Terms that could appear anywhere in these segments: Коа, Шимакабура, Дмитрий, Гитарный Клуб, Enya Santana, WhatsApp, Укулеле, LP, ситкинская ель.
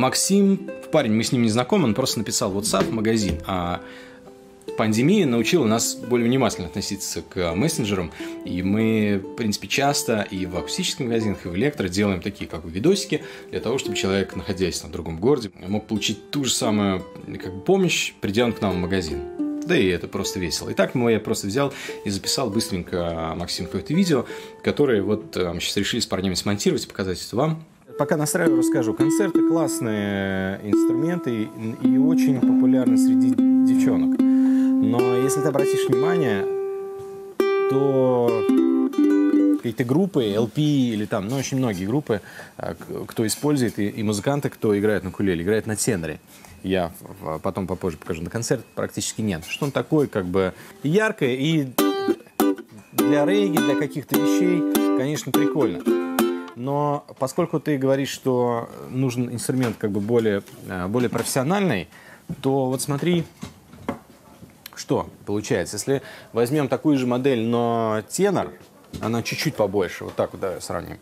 Максим, парень, мы с ним не знакомы, он просто написал WhatsApp, магазин. А пандемия научила нас более внимательно относиться к мессенджерам. И мы, в принципе, часто и в акустических магазинах, и в электро делаем такие как бы видосики для того, чтобы человек, находясь на другом городе, мог получить ту же самую как бы помощь, придя он к нам в магазин. Да и это просто весело. Итак, ну, я просто взял и записал быстренько, Максим, какое-то видео, которое вот мы сейчас решили с парнями смонтировать и показать это вам. Пока настраиваю, расскажу. Концерты — классные инструменты и очень популярны среди девчонок. Но если ты обратишь внимание, то какие-то группы, LP или там, ну, очень многие группы, кто использует, и музыканты, кто играет на укулеле, играет на теноре. Я потом попозже покажу. На концерт практически нет. Что он такой, как бы, яркое, и для регги, для каких-то вещей, конечно, прикольно. Но поскольку ты говоришь, что нужен инструмент как бы более профессиональный, то вот смотри, что получается. Если возьмем такую же модель, но тенор, она чуть-чуть побольше, вот так вот, да, сравним.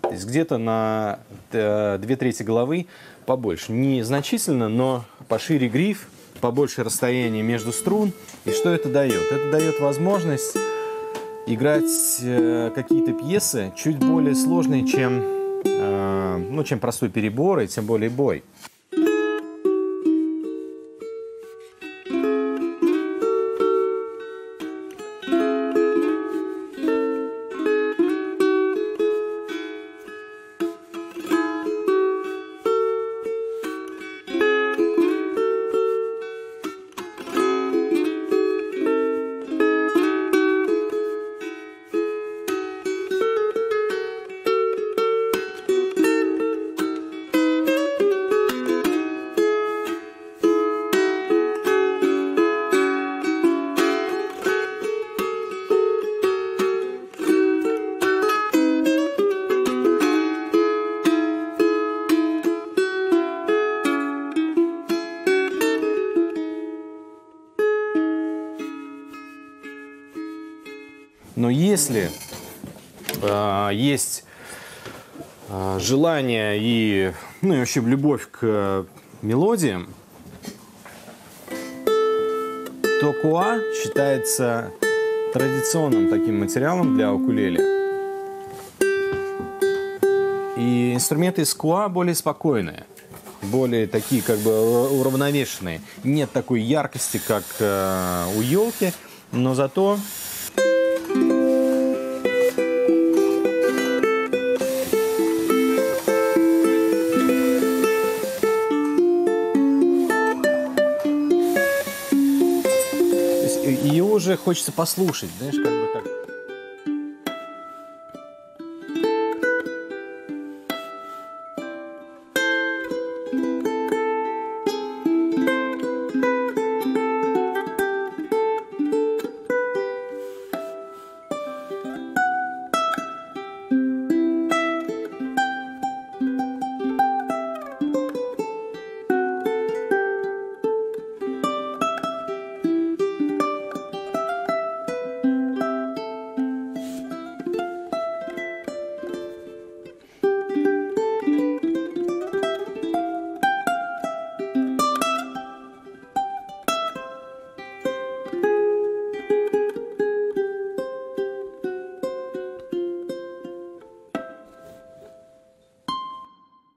То есть где-то на 2/3 головы побольше. Незначительно, но пошире гриф, побольше расстояние между струн. И что это дает? Это дает возможность играть какие-то пьесы чуть более сложные, чем, ну, чем простой перебор, и тем более бой. Но если есть желание и, ну, и вообще любовь к мелодиям, то коа считается традиционным таким материалом для укулеле. И инструменты из коа более спокойные, более такие как бы уравновешенные. Нет такой яркости, как у елки, но зато... Ее уже хочется послушать, знаешь, как бы так.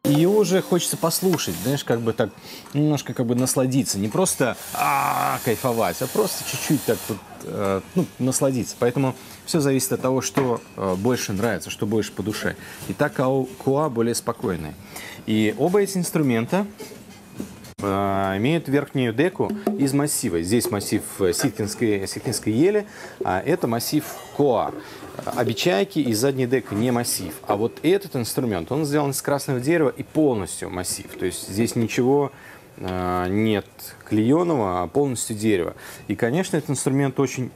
Ее уже хочется послушать, знаешь, как бы так, немножко как бы насладиться, не просто кайфовать, а просто чуть-чуть так вот, ну, насладиться. Поэтому все зависит от того, что больше нравится, что больше по душе. И так коа более спокойные. И оба эти инструмента имеют верхнюю деку из массива. Здесь массив ситкинской ели, а это массив коа. Обечайки и задний дек не массив. А вот этот инструмент, он сделан из красного дерева и полностью массив. То есть здесь ничего нет клееного, а полностью дерево. И, конечно, этот инструмент очень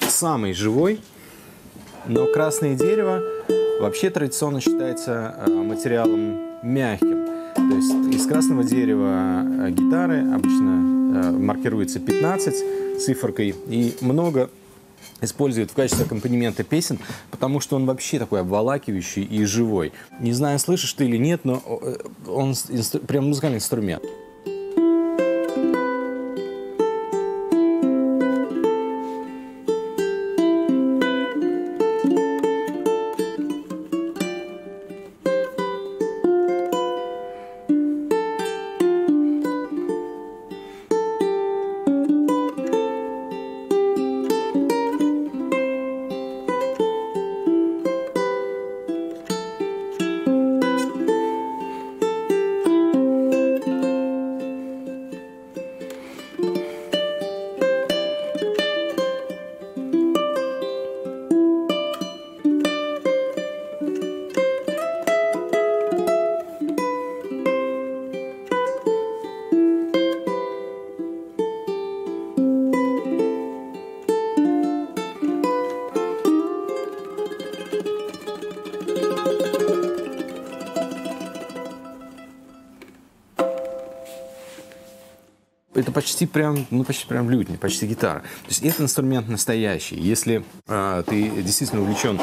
самый живой, но красное дерево вообще традиционно считается материалом мягким. То есть из красного дерева гитары обычно маркируется 15 циферкой, и много использует в качестве аккомпанемента песен, потому что он вообще такой обволакивающий и живой. Не знаю, слышишь ты или нет, но он прям музыкальный инструмент. Это почти прям лютня, почти гитара. То есть это инструмент настоящий. Если ты действительно увлечен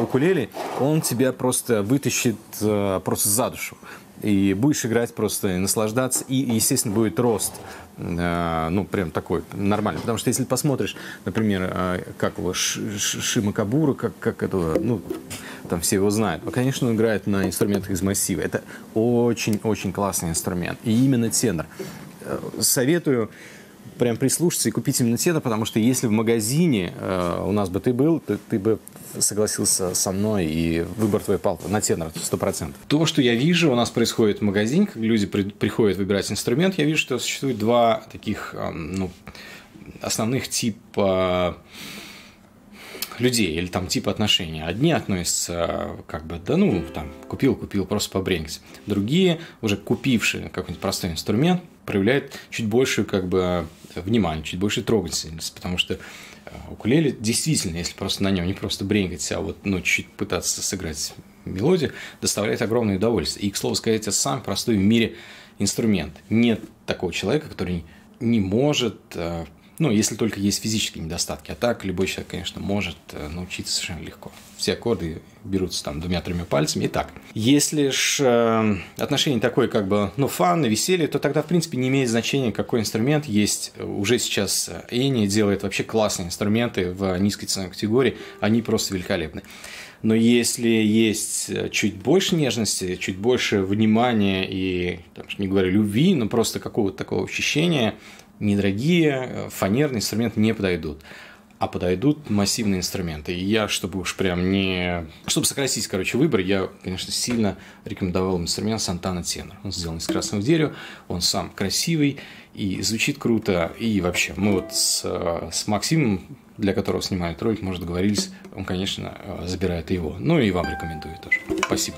укулеле, он тебя просто вытащит просто за душу. И будешь играть просто, и наслаждаться. И, естественно, будет рост. Ну, прям такой, нормальный. Потому что если посмотришь, например, как его Шимакабура, как этого, ну, там все его знают. Но, конечно, он играет на инструментах из массива. Это очень-очень классный инструмент. И именно тенор. Советую прям прислушаться и купить именно тенор, потому что если в магазине у нас бы ты был, то ты бы согласился со мной, и выбор твой пал на тенор 100%. То, что я вижу, у нас происходит в магазине, как люди приходят выбирать инструмент, я вижу, что существует два таких ну, основных типа людей или там типа отношений. Одни относятся как бы, да ну, там, купил, просто побренькс. Другие, уже купившие какой-нибудь простой инструмент, проявляет чуть больше как бы внимания, чуть больше трогательности, потому что укулеле действительно, если просто на нем не просто бренкать, а вот ну, чуть-чуть пытаться сыграть мелодию, доставляет огромное удовольствие. И, к слову сказать, это самый простой в мире инструмент. Нет такого человека, который не может, ну, если только есть физические недостатки, а так любой человек, конечно, может научиться совершенно легко. Все аккорды берутся там 2-3 пальцами и так. Если же отношение такое как бы, ну, фан и веселье, то тогда, в принципе, не имеет значения, какой инструмент есть. Уже сейчас Enya делает вообще классные инструменты в низкой ценовой категории, они просто великолепны. Но если есть чуть больше нежности, чуть больше внимания и, там, не говорю, любви, но просто какого-то такого ощущения, недорогие фанерные инструменты не подойдут, а подойдут массивные инструменты. И я, чтобы уж прям не... Чтобы сократить, короче, выбор, я, конечно, сильно рекомендовал инструмент Santana тенор. Он сделан из красного дерева, он сам красивый и звучит круто. И вообще, мы вот с Максимом, для которого снимают ролик, может, договорились, он, конечно, забирает его. Ну и вам рекомендую тоже. Спасибо.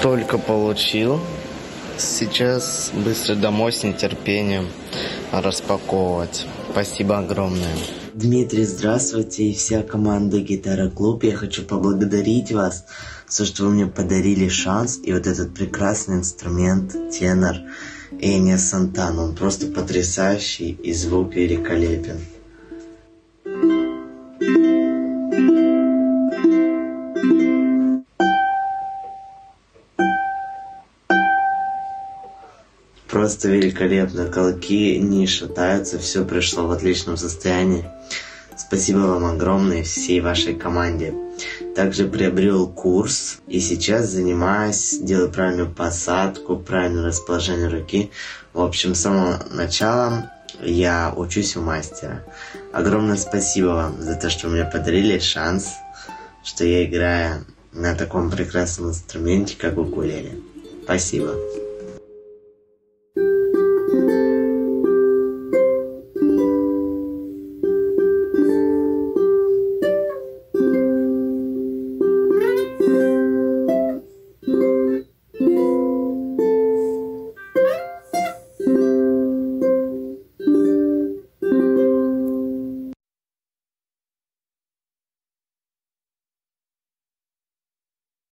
Только получил, сейчас быстро домой с нетерпением распаковывать. Спасибо огромное. Дмитрий, здравствуйте, и вся команда Гитарный Клуб. Я хочу поблагодарить вас за то, что вы мне подарили шанс и вот этот прекрасный инструмент, тенор Enya Santana. Он просто потрясающий и звук великолепен. Просто великолепно, колоки не шатаются, все пришло в отличном состоянии. Спасибо вам огромное, всей вашей команде. Также приобрел курс и сейчас занимаюсь, делаю правильную посадку, правильное расположение руки. В общем, с самого начала я учусь у мастера. Огромное спасибо вам за то, что мне подарили шанс, что я играю на таком прекрасном инструменте, как укулеле. Спасибо.